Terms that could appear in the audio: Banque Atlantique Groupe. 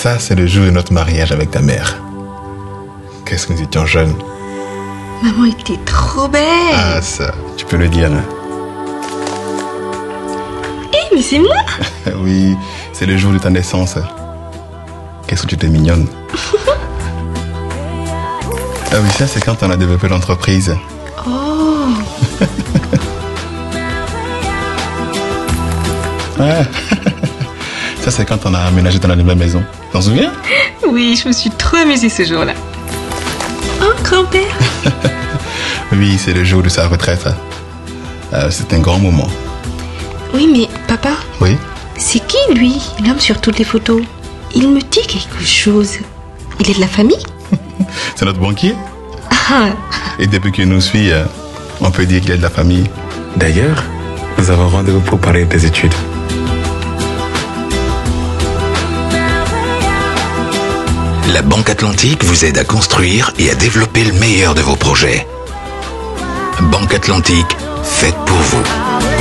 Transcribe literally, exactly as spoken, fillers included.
Ça, c'est le jour de notre mariage avec ta mère. Qu'est-ce que nous étions jeunes. Maman était trop belle. Ah, ça, tu peux le dire. Hé, hey, mais c'est moi. Oui, c'est le jour de ta naissance. Qu'est-ce que tu t'es mignonne. Ah oui, ça, c'est quand on a développé l'entreprise. Oh. Ah. Ça, c'est quand on a aménagé dans la nouvelle maison. T'en souviens? Oui, je me suis trop amusée ce jour-là. Oh, grand-père. Oui, c'est le jour de sa retraite. Euh, c'est un grand moment. Oui, mais papa. Oui. C'est qui, lui, l'homme sur toutes les photos? Il me dit quelque chose. Il est de la famille? C'est notre banquier. Ah. Et depuis qu'il nous suit, on peut dire qu'il est de la famille. D'ailleurs, nous avons rendez-vous pour parler des études. La Banque Atlantique vous aide à construire et à développer le meilleur de vos projets. Banque Atlantique, faite pour vous.